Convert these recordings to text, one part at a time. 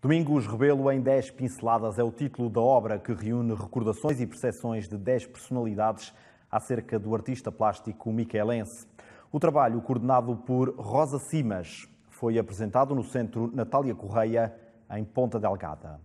Domingos Rebêlo em 10 pinceladas é o título da obra que reúne recordações e percepções de 10 personalidades acerca do artista plástico micaelense. O trabalho, coordenado por Rosa Simas, foi apresentado no Centro Natália Correia, em Ponta Delgada.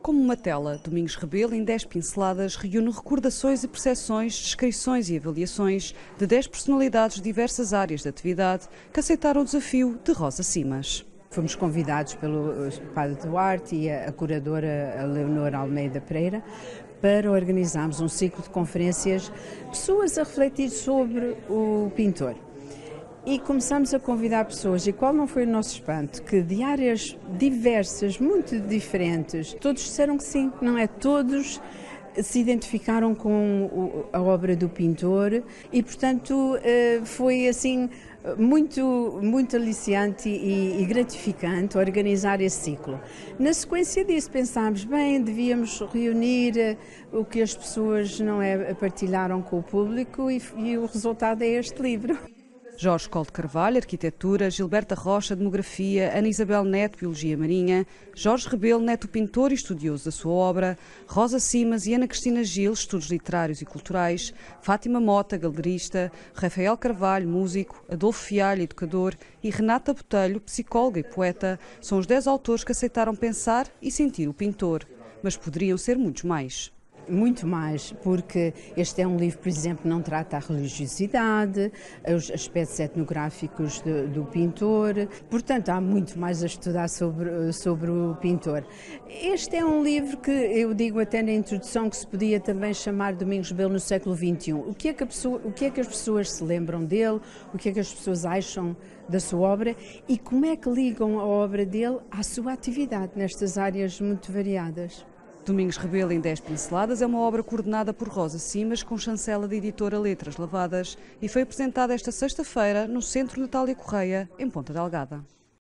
Como uma tela, Domingos Rebêlo, em 10 pinceladas, reúne recordações e percepções, descrições e avaliações de 10 personalidades de diversas áreas de atividade que aceitaram o desafio de Rosa Simas. Fomos convidados pelo Padre Duarte e a curadora Leonor Almeida Pereira para organizarmos um ciclo de conferências, pessoas a refletir sobre o pintor. E começámos a convidar pessoas, e qual não foi o nosso espanto, que de áreas diversas, muito diferentes, todos disseram que sim, não é? Todos se identificaram com a obra do pintor e, portanto, foi assim muito aliciante e gratificante organizar esse ciclo. Na sequência disso pensámos, bem, devíamos reunir o que as pessoas não é, partilharam com o público e o resultado é este livro. Jorge Kol de Carvalho, Arquitetura, Gilberta Rocha, Demografia, Ana Isabel Neto, Biologia Marinha, Jorge Rebêlo, Neto, pintor e estudioso da sua obra, Rosa Simas e Ana Cristina Gil, Estudos Literários e Culturais, Fátima Mota, galerista, Rafael Carvalho, músico, Adolfo Fialho, educador e Renata Botelho, psicóloga e poeta, são os 10 autores que aceitaram pensar e sentir o pintor, mas poderiam ser muitos mais. Muito mais, porque este é um livro, por exemplo, não trata a religiosidade, os aspectos etnográficos do pintor, portanto há muito mais a estudar sobre o pintor. Este é um livro que eu digo até na introdução que se podia também chamar Domingos Rebêlo no século XXI. O que é que as pessoas se lembram dele, o que é que as pessoas acham da sua obra e como é que ligam a obra dele à sua atividade nestas áreas muito variadas. Domingos Rebêlo em 10 pinceladas é uma obra coordenada por Rosa Simas com chancela da editora Letras Lavadas e foi apresentada esta sexta-feira no Centro Natália Correia, em Ponta Delgada.